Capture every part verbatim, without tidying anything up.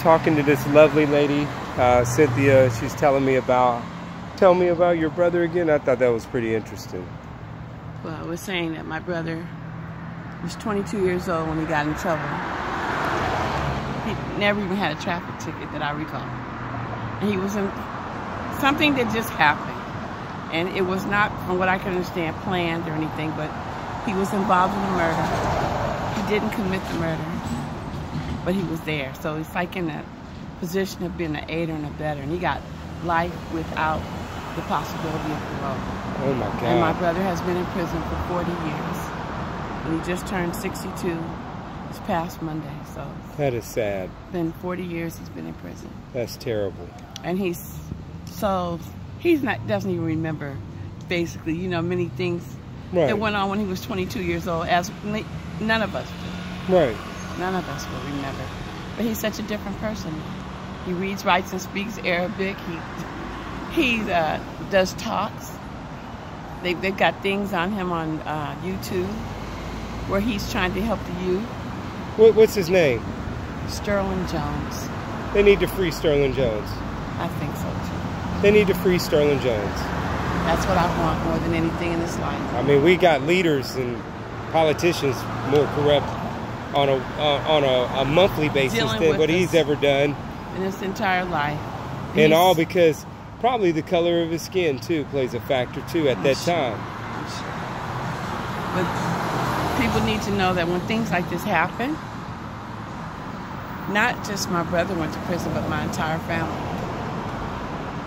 talking to this lovely lady, uh, Cynthia. She's telling me about, tell me about your brother again. I thought that was pretty interesting. Well, I was saying that my brother was twenty-two years old when he got in trouble. He never even had a traffic ticket that I recall. And he was in something that just happened. And it was not, from what I can understand, planned or anything, but he was involved in the murder. He didn't commit the murder, but he was there. So he's like in a position of being an aider and abetter. And he got life without the possibility of parole. Oh my God. And my brother has been in prison for forty years. And he just turned sixty-two this past Monday, so. That is sad. Been forty years he's been in prison. That's terrible. And he's so, he's not, doesn't even remember, basically, you know, many things right. that went on when he was twenty-two years old, as none of us do. Right. None of us will remember. But he's such a different person. He reads, writes, and speaks Arabic. He, he uh, does talks. They, they've got things on him on uh, YouTube where he's trying to help the youth. What, what's his name? Sterling Jones. They need to free Sterling Jones. I think so, too. They need to free Sterling Jones. That's what I want more than anything in this life. I mean, we got leaders and politicians more corrupt on a uh, on a, a monthly basis Dealing than what he's ever done in his entire life. And, and all because probably the color of his skin too plays a factor too at I'm that sure. time. I'm sure. But people need to know that when things like this happen, not just my brother went to prison, but my entire family.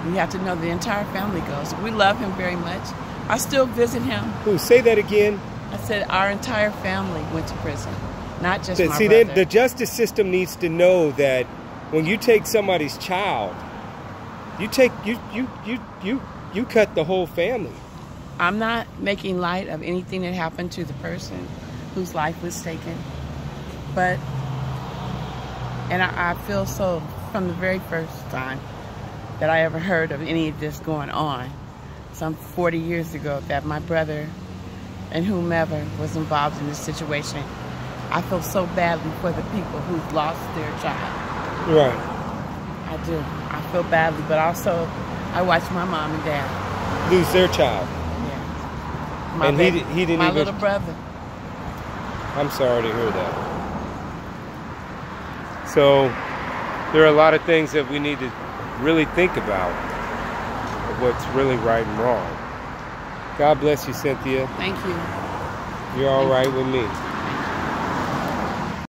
We have to know the entire family goes. We love him very much. I still visit him. Ooh, say that again. I said our entire family went to prison, not just so, my see, brother. See, the justice system needs to know that when you take somebody's child, you take you you you you you cut the whole family. I'm not making light of anything that happened to the person whose life was taken, but and I, I feel so from the very first time that I ever heard of any of this going on some forty years ago, that my brother and whomever was involved in this situation. I feel so badly for the people who've lost their child. Right. I do. I feel badly, but also I watched my mom and dad lose their child. Yeah. My and baby, he, he didn't my even... little brother. I'm sorry to hear that. So there are a lot of things that we need to really think about what's really right and wrong. God bless you, Cynthia. Thank you. You're all right with me.